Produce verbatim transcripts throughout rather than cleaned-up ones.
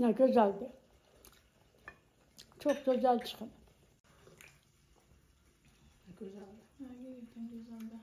Ne güzeldi. Çok güzel çıkın. Ne güzeldi. Ne güzeldi.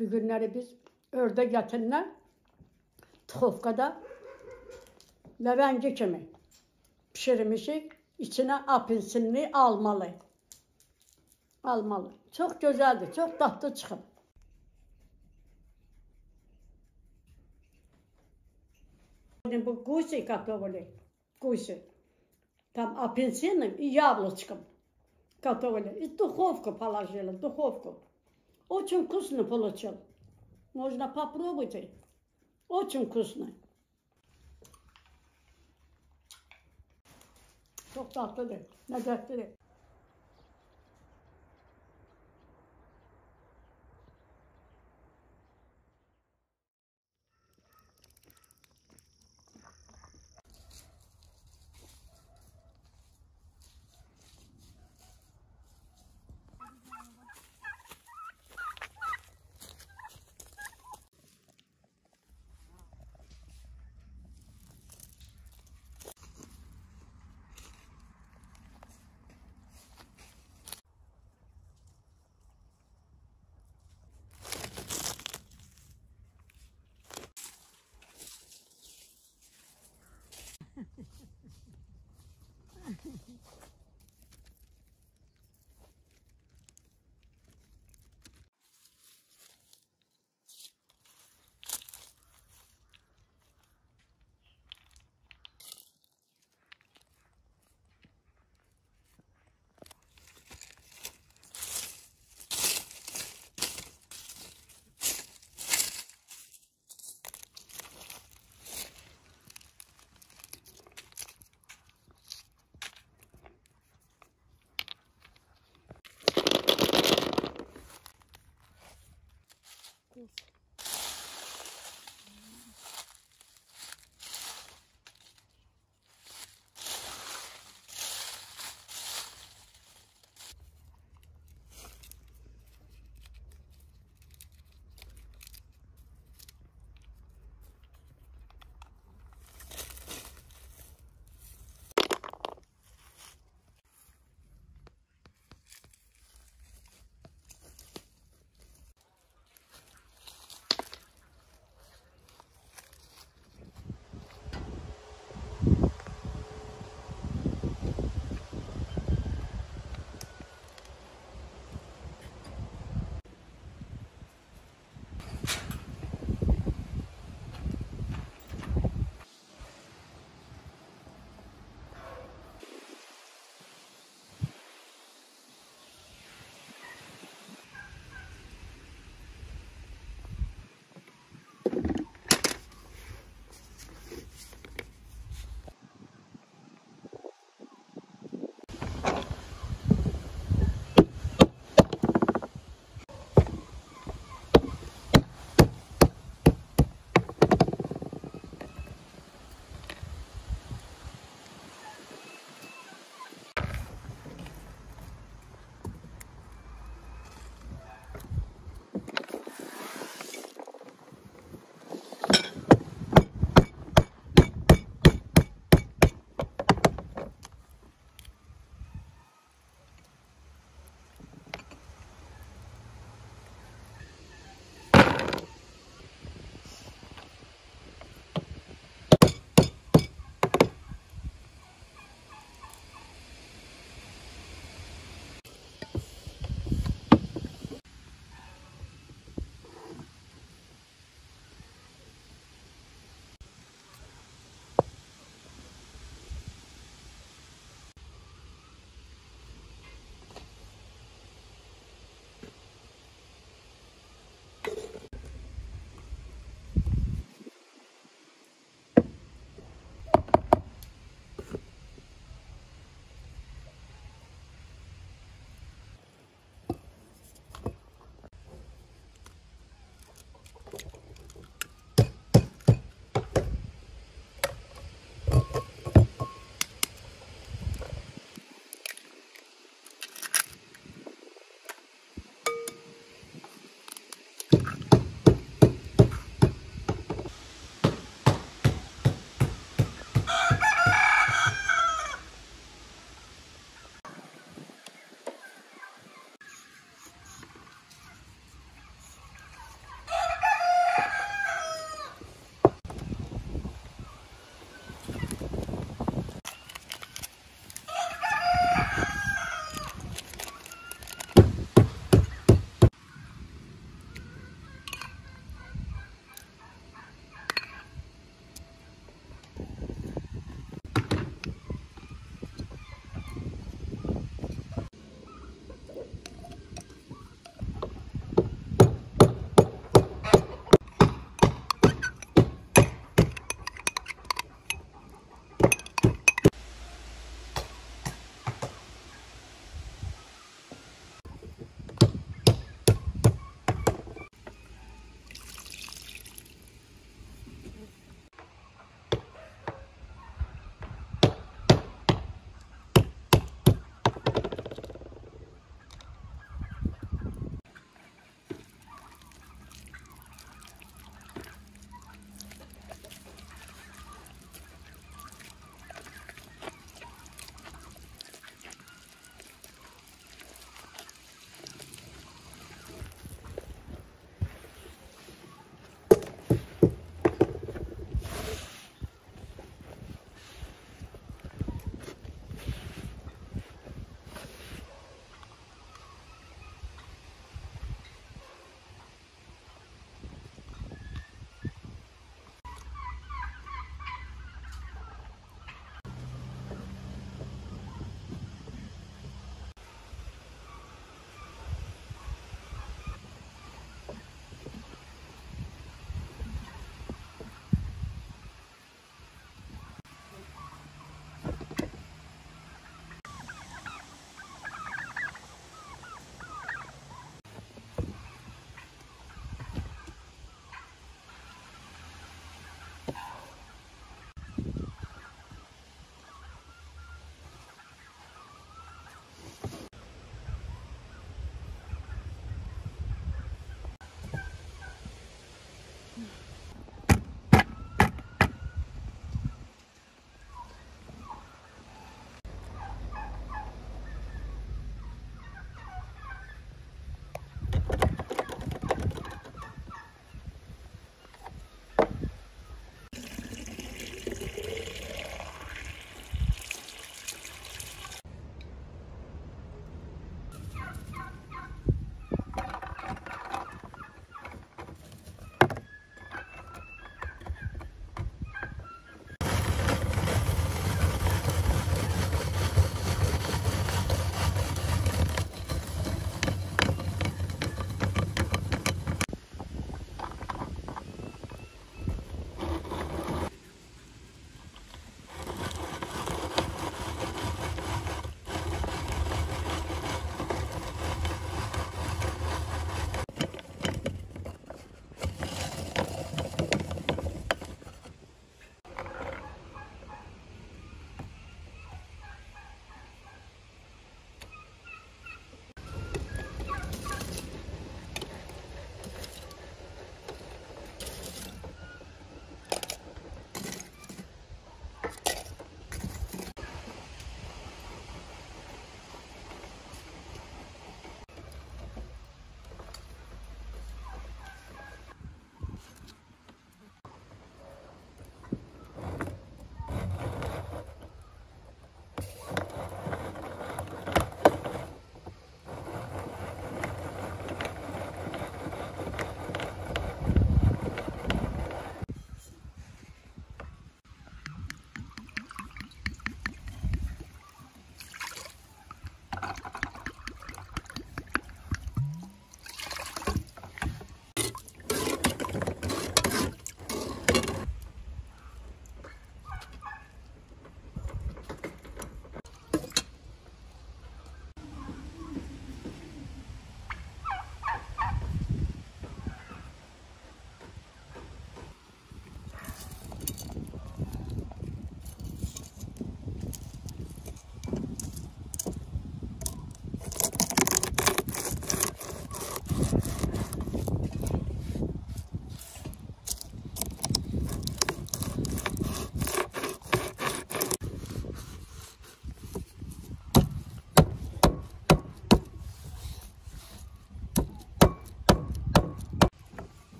Bir günleri biz ördek yatınla tıhofkada levengi kimi pişirmişik. İçine apelsinli almalı. Almalı. Çok güzeldi. Çok tatlı çıkın. Bu kuşu katovali. Kuşu. Tam apelsinli i yavluçkım. Katovali. İ tıhofku положили. Tıhofku. Очень вкусно получил. Можно попробовать. Очень вкусно. Çok tatlıdır. Lezzetlidir.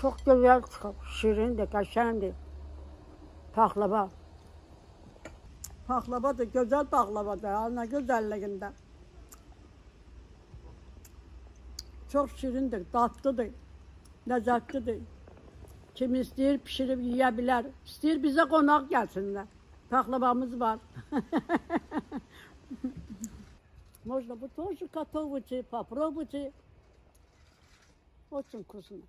Çok güzel çıkıp, şirindi, kaşendi. Pahlava. Pahlava da güzel pahlava da, ana güzelliğinde. Çok şirindir, tatlıdır, lezzetlidir. Kim ister pişirip yiyebilir, ister bize konak gelsinler. Pahlavamız var. Можно тоже готовите, попробуйте. Очень вкусно.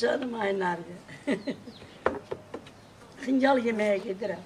canım aynardı. Hıncal yemeğe gidiyorum.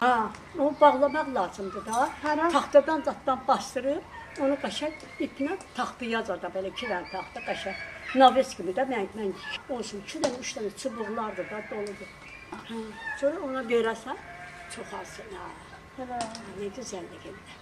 Ha, onu bağlamaq lazımdır da. Hərə? Taxtadan zatdan bastırıb, onu qaşa ipinə taxtaya zada belə iki dənə taxta qaşa. Naves kimi də mən mən olsun iki dənə, üç dənə çubuqlardır da doludur. Hə, sonra ona verəsən çox alsın ha. Hərə, nə gözəldir gəlir.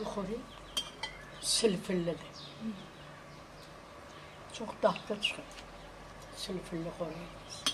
Yuxarı silfillidir. Çox daxta çıxır. Silfilli qoruyur.